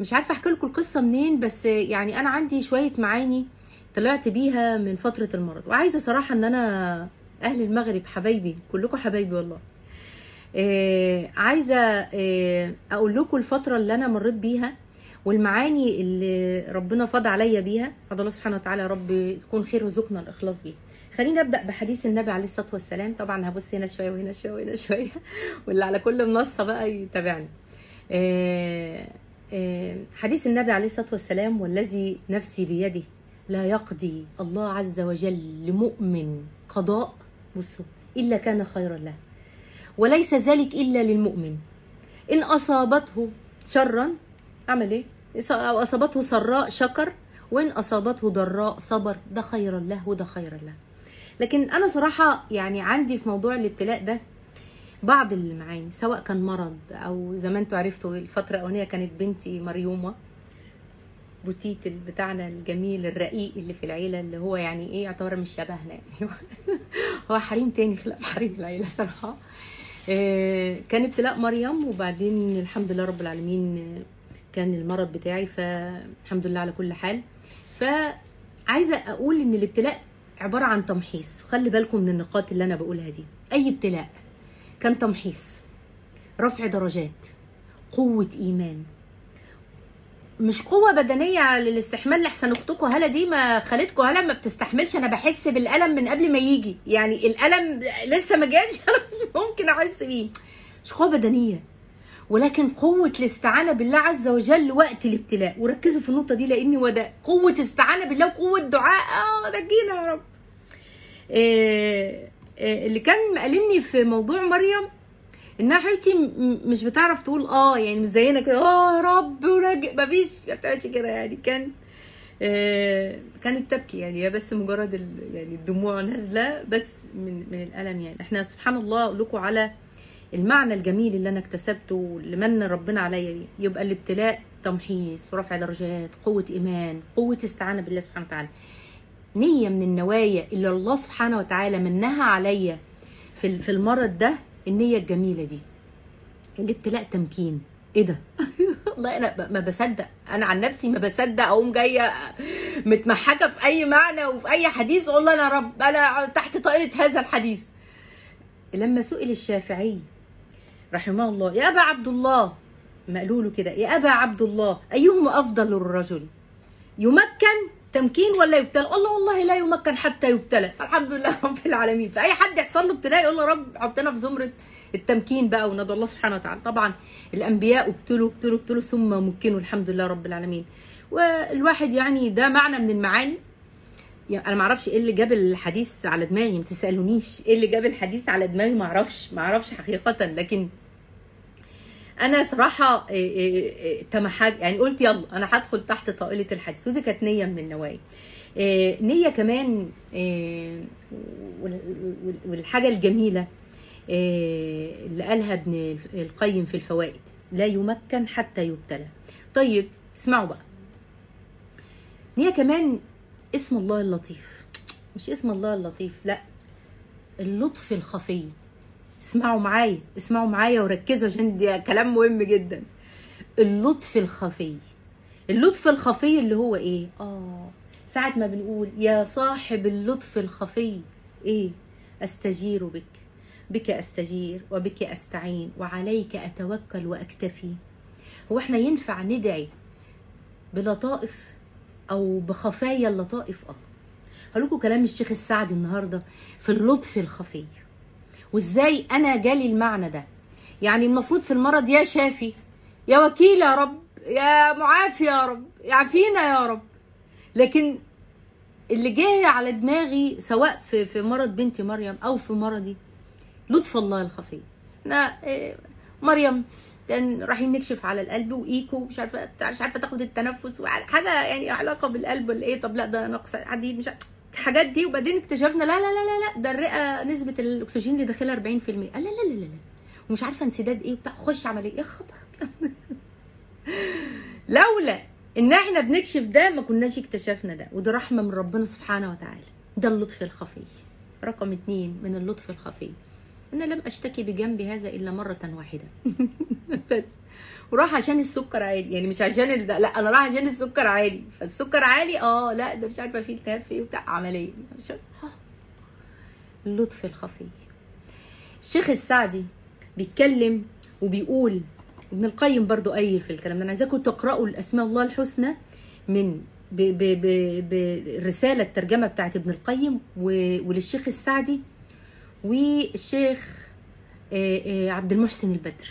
مش عارفه احكي لكم القصه منين، بس يعني انا عندي شويه معاني طلعت بيها من فتره المرض، وعايزه صراحه ان انا اهل المغرب حبايبي كلكم حبايبي والله. عايزه اقول لكم الفتره اللي انا مريت بيها والمعاني اللي ربنا فاض عليا بيها، فضل الله سبحانه وتعالى يا رب يكون خير ويرزقنا الاخلاص بيه. خلينا نبدا بحديث النبي عليه الصلاه والسلام. طبعا هبص هنا شويه وهنا شويه وهنا شويه، واللي على كل منصه بقى يتابعني. حديث النبي عليه الصلاه والسلام: والذي نفسي بيده لا يقضي الله عز وجل لمؤمن قضاء بصوا الا كان خيرا له، وليس ذلك الا للمؤمن. ان اصابته شرا عمل ايه؟ او اصابته سراء شكر، وان اصابته ضراء صبر، ده خيرا له وده خيرا له. لكن انا صراحه يعني عندي في موضوع الابتلاء ده بعض اللي معايا، سواء كان مرض او زي ما انتوا عرفتوا الفتره الاولانيه كانت بنتي مريومه بوتيت بتاعنا الجميل الرقيق اللي في العيله، اللي هو يعني ايه يعتبر مش شبهنا يعني هو حريم تاني خلاف حريم العيله صراحه. كان ابتلاء مريم، وبعدين الحمد لله رب العالمين كان المرض بتاعي، فالحمد لله على كل حال. فعايزه اقول ان الابتلاء عباره عن تمحيص، خلي بالكم من النقاط اللي انا بقولها دي. اي ابتلاء كان تمحيص، رفع درجات، قوه ايمان، مش قوه بدنيه للاستحمال لاحسن اختكم هلا دي، ما خالتكم هلا ما بتستحملش. انا بحس بالالم من قبل ما يجي، يعني الالم لسه ما جاش انا ممكن احس بيه، مش قوه بدنيه ولكن قوه الاستعانه بالله عز وجل وقت الابتلاء. وركزوا في النقطه دي لاني وده قوه استعانه بالله وقوه دعاء. نجينا يا رب. اللي كان مقلمني في موضوع مريم انها حبيبتي مش بتعرف تقول يعني مش زينا كده يا رب ونجي، مفيش ما بتعملش كده يعني. كان كانت تبكي يعني، هي بس مجرد يعني الدموع نازله بس من الالم يعني. احنا سبحان الله اقول لكم على المعنى الجميل اللي انا اكتسبته واللي من ربنا عليا بيه. يبقى الابتلاء تمحيص ورفع درجات، قوه ايمان، قوه استعانه بالله سبحانه وتعالى، نيه من النوايا اللي الله سبحانه وتعالى منها عليا في المرض ده، النيه الجميله دي. الابتلاء تمكين. ايه ده؟ والله انا ما بصدق، انا عن نفسي ما بصدق اقوم جايه متمحكه في اي معنى وفي اي حديث، والله انا رب انا تحت طائله هذا الحديث. لما سئل الشافعي رحمه الله: يا ابا عبد الله، ما قالوا له كده، يا ابا عبد الله، ايهما افضل للرجل؟ يمكن تمكين ولا يبتلى؟ الله والله لا يمكن حتى يبتلى. فالحمد لله رب العالمين. فاي حد يحصل له ابتلاء يقول له رب حطنا في زمره التمكين بقى، وندعو الله سبحانه وتعالى. طبعا الانبياء ابتلوا ابتلوا ابتلوا ثم مكنوا، الحمد لله رب العالمين. والواحد يعني ده معنى من المعاني. يعني انا ما اعرفش ايه اللي جاب الحديث على دماغي، ما تسالونيش ايه اللي جاب الحديث على دماغي، ما اعرفش حقيقه، لكن انا صراحه تمحك يعني، قلت يلا انا هدخل تحت طائله الحديث، ودي كانت نيه من النوايا. نيه كمان. والحاجه الجميله اللي قالها ابن القيم في الفوائد: لا يمكن حتى يبتلى. طيب اسمعوا بقى، نيه كمان اسم الله اللطيف، مش اسم الله اللطيف، لا، اللطف الخفي. اسمعوا معايا وركزوا عشان ده كلام مهم جدا. اللطف الخفي، اللطف الخفي اللي هو ايه؟ ساعة ما بنقول يا صاحب اللطف الخفي ايه؟ استجير بك، بك استجير وبك استعين، وعليك اتوكل واكتفي. هو احنا ينفع ندعي بلطائف او بخفايا اللطائف؟ هقول لكم كلام الشيخ السعدي النهارده في اللطف الخفي، وازاي انا جالي المعنى ده. يعني المفروض في المرض يا شافي يا وكيل يا رب يا معافي يا رب يعافينا يا رب، لكن اللي جاي على دماغي سواء في مرض بنتي مريم او في مرضي لطف الله الخفي. انا مريم كان رايحين نكشف على القلب، وايكو مش عارفه تاخد التنفس، وحاجه يعني علاقه بالقلب ولا ايه، طب لا ده نقص حديد مش عارفه الحاجات دي. وبعدين اكتشفنا لا ده الرئه نسبه الاكسجين اللي داخلها 40%، لا ومش عارفه انسداد ايه وبتاع، خش عمليه ايه خبر لولا ان احنا بنكشف ده ما كناش اكتشفنا ده، وده رحمه من ربنا سبحانه وتعالى. ده اللطف الخفي. رقم 2 من اللطف الخفي أنا لم أشتكي بجنبي هذا إلا مرة واحدة بس، وراح عشان السكر عالي، يعني مش عشان لا أنا راح عشان السكر عالي، فالسكر عالي لا ده مش عارفة فيه التهاب في إيه وبتاع عملية. اللطف الخفي. الشيخ السعدي بيتكلم وبيقول، وابن القيم برضو قايل في الكلام ده، أنا عايزاكم تقرأوا الأسماء الله الحسنى من بالرسالة الترجمة بتاعت ابن القيم وللشيخ السعدي والشيخ عبد المحسن البدر.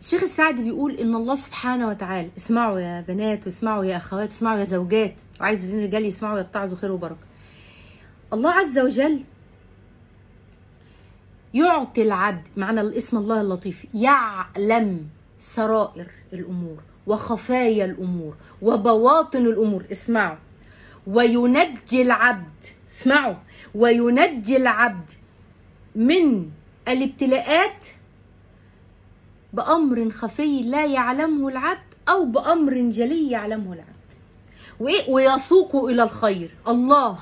الشيخ السعدي بيقول إن الله سبحانه وتعالى، اسمعوا يا بنات واسمعوا يا أخوات واسمعوا يا زوجات، وعايز الرجال يسمعوا يتعظوا خير وبركة. الله عز وجل يعطي العبد، معنى الاسم الله اللطيف، يعلم سرائر الأمور وخفايا الأمور وبواطن الأمور. اسمعوا، وينجي العبد، اسمعوا، وينجي العبد من الابتلاءات بأمر خفي لا يعلمه العبد أو بأمر جلي يعلمه العبد. ويسوقه إلى الخير. الله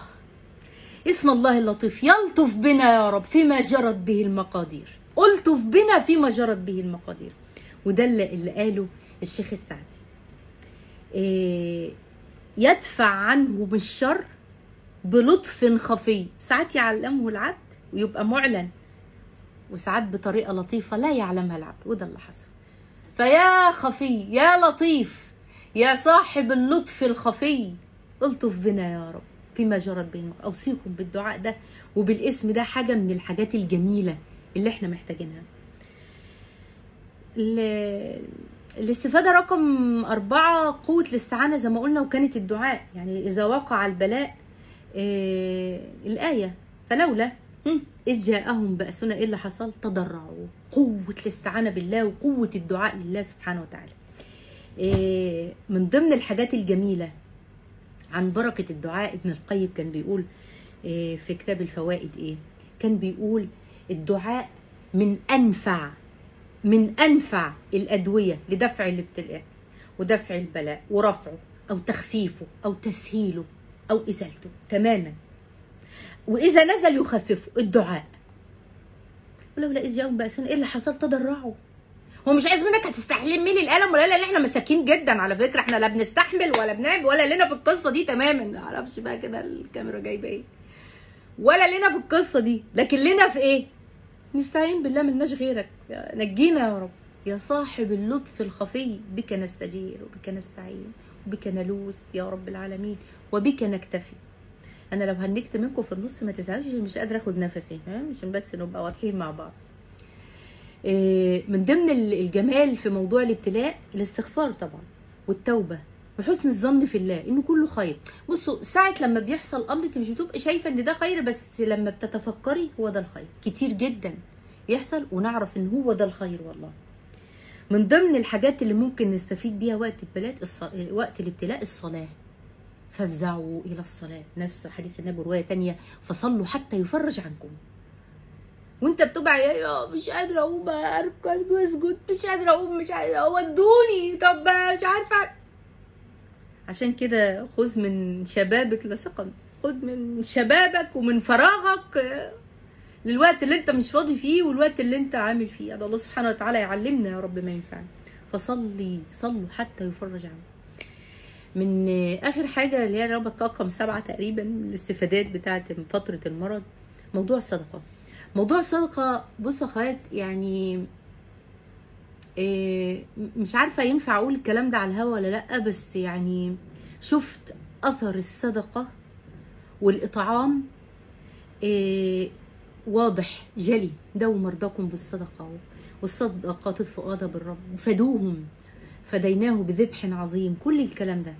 اسم الله اللطيف يلطف بنا يا رب فيما جرت به المقادير، ألطف بنا فيما جرت به المقادير. وده اللي قاله الشيخ السعدي. يدفع عنه بالشر بلطف خفي، ساعات يعلمه العبد ويبقى معلن، وساعات بطريقه لطيفه لا يعلمها العبد، وده اللي حصل. فيا خفي يا لطيف يا صاحب اللطف الخفي، الطف بنا يا رب فيما جرت بين. اوصيكم بالدعاء ده وبالاسم ده، حاجه من الحاجات الجميله اللي احنا محتاجينها. الاستفاده رقم 4، قوه الاستعانه زي ما قلنا، وكانت الدعاء، يعني اذا وقع البلاء الايه فلولا اذ جاءهم باسنا، ايه اللي حصل؟ تضرعوا. قوه الاستعانه بالله وقوه الدعاء لله سبحانه وتعالى. من ضمن الحاجات الجميله عن بركه الدعاء، ابن القيم كان بيقول في كتاب الفوائد، ايه كان بيقول؟ الدعاء من أنفع الأدوية لدفع الابتلاء ودفع البلاء ورفعه أو تخفيفه أو تسهيله أو إزالته تماما، وإذا نزل يخففه الدعاء. ولولا إذ جاءهم بأسنا، إيه اللي حصل؟ تضرعوا. هو مش عايز منك هتستحملي الألم ولا لا، إحنا مساكين جدا على فكرة، إحنا لا بنستحمل ولا بنعمل ولا لنا في القصة دي تماما. معرفش بقى كده الكاميرا جايبة إيه، ولا لنا في القصة دي، لكن لنا في إيه؟ نستعين بالله، ملناش غيرك، نجينا يا رب يا صاحب اللطف الخفي، بك نستجير وبك نستعين وبك نلوس يا رب العالمين وبك نكتفي. انا لو هنكت منكم في النص ما تزعلوش، مش قادره اخد نفسي، عشان بس نبقى واضحين مع بعض. من ضمن الجمال في موضوع الابتلاء الاستغفار طبعا، والتوبه، وحسن الظن في الله انه كله خير. بصوا، ساعه لما بيحصل امر انت مش بتبقي شايفه ان ده خير، بس لما بتتفكري هو ده الخير. كتير جدا يحصل ونعرف ان هو ده الخير والله. من ضمن الحاجات اللي ممكن نستفيد بيها وقت الابتلاء الصلاه، فافزعوا الى الصلاه، نفس حديث النبي روايه ثانيه، فصلوا حتى يفرج عنكم. وانت بتبقى مش قادره اقوم، اركز واسجد، مش قادره اقوم، مش قادره، ودوني، طب مش عارفه. عشان كده خذ من شبابك لصقا، خذ من شبابك ومن فراغك للوقت اللي انت مش فاضي فيه والوقت اللي انت عامل فيه. هذا الله سبحانه وتعالى يعلمنا يا رب ما ينفعنا. فصلي، صلوا حتى يفرج عنك. من اخر حاجه اللي هي رقم 7 تقريبا، الاستفادات بتاعت فتره المرض، موضوع الصدقه. موضوع الصدقه، بصوا يا اخوات، يعني مش عارفه ينفع اقول الكلام ده على الهوا ولا لا، بس يعني شفت اثر الصدقه والاطعام واضح جلي. داوا مرضاكم بالصدقه، والصدقه تطفئ غضب الرب، فدوهم فديناه بذبح عظيم. كل الكلام ده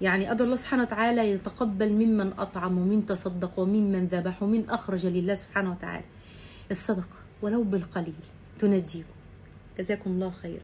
يعني ادعو الله سبحانه وتعالى يتقبل ممن اطعم ومن تصدق وممن ذبح ومن اخرج لله سبحانه وتعالى. الصدقه ولو بالقليل تنجيكم. جزاكم الله خير.